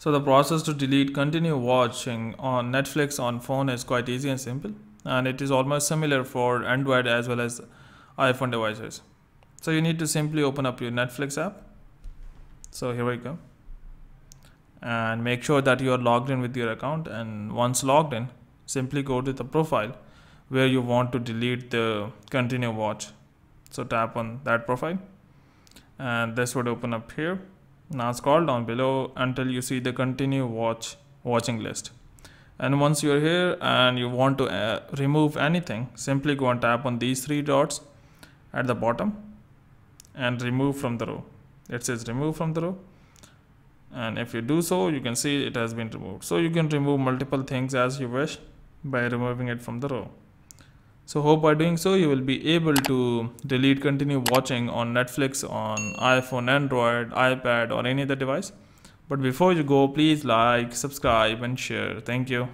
So the process to delete continue watching on Netflix on phone is quite easy and simple, and it is almost similar for Android as well as iPhone devices. So you need to simply open up your Netflix app. So here we go, and make sure that you are logged in with your account, and once logged in, simply go to the profile where you want to delete the continue watch. So tap on that profile and this would open up here. Now scroll down below until you see the continue watching list, and once you're here and you want to remove anything, simply go and tap on these three dots at the bottom and remove from the row. It says remove from the row, and if you do so, you can see it has been removed. So you can remove multiple things as you wish by removing it from the row. So hope by doing so you will be able to delete continue watching on Netflix on iPhone, Android, iPad or any other device. But before you go, please like, subscribe and share. Thank you.